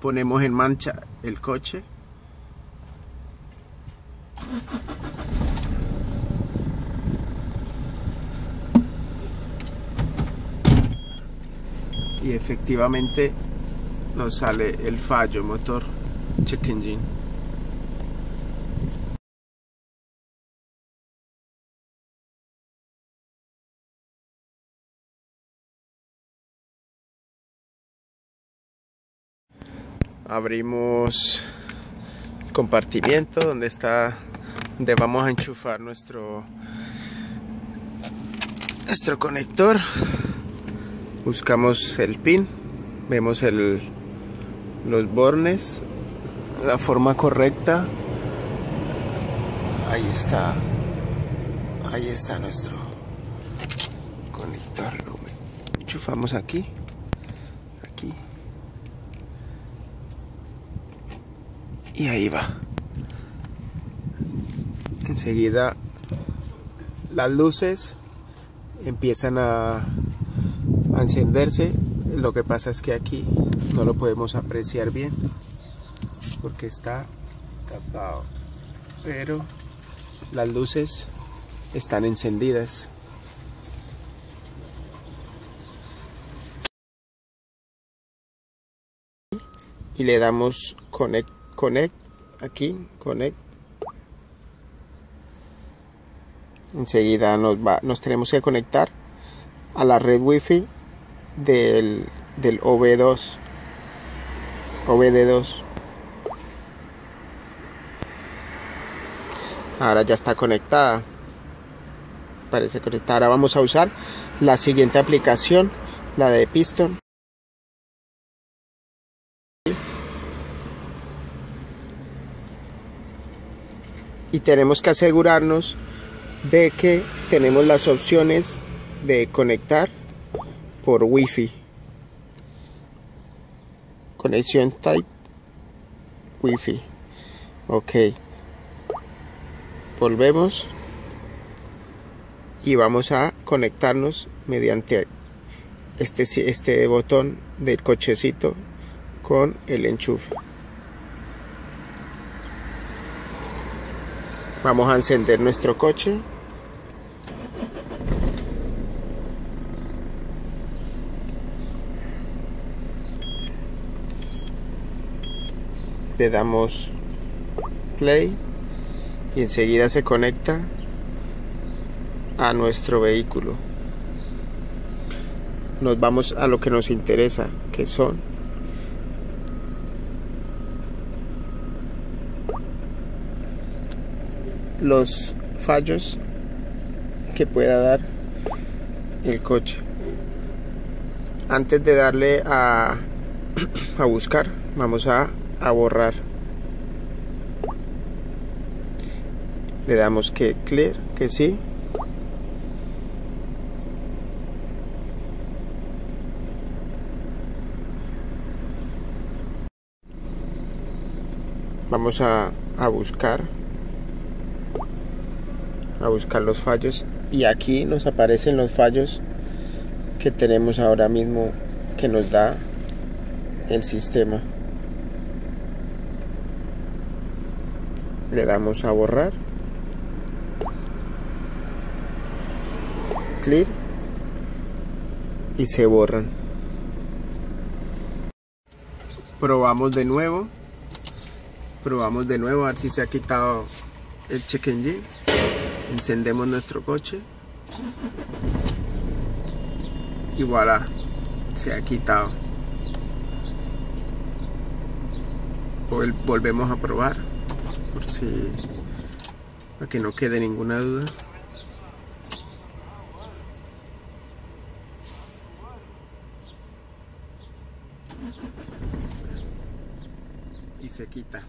Ponemos en marcha el coche. Y efectivamente nos sale el fallo motor check engine. Abrimos el compartimiento donde vamos a enchufar nuestro conector. Buscamos el pin, vemos los bornes, la forma correcta. Ahí está nuestro conector. Lo enchufamos aquí. Y ahí va. Enseguida las luces empiezan a encenderse. Lo que pasa es que aquí no lo podemos apreciar bien porque está tapado. Pero las luces están encendidas. Y le damos connect, aquí, connect. Enseguida nos tenemos que conectar a la red wifi del OBD2. Ahora ya está conectada. Parece conectada. Ahora vamos a usar la siguiente aplicación, la de Piston. Y tenemos que asegurarnos de que tenemos las opciones de conectar por Wi-Fi, conexión type Wi-Fi. Ok, volvemos y vamos a conectarnos mediante este botón del cochecito con el enchufe. Vamos a encender nuestro coche. Le damos play y enseguida se conecta a nuestro vehículo. Nos vamos a lo que nos interesa, que son los fallos que pueda dar el coche. Antes de darle a buscar, vamos a borrar. Le damos que clear, que sí. Vamos a buscar los fallos, y aquí nos aparecen los fallos que tenemos ahora mismo, que nos da el sistema. Le damos a borrar, clic, y se borran. Probamos de nuevo a ver si se ha quitado el check engine. Encendemos nuestro coche y voilà, se ha quitado. Volvemos a probar para que no quede ninguna duda. Y se quita.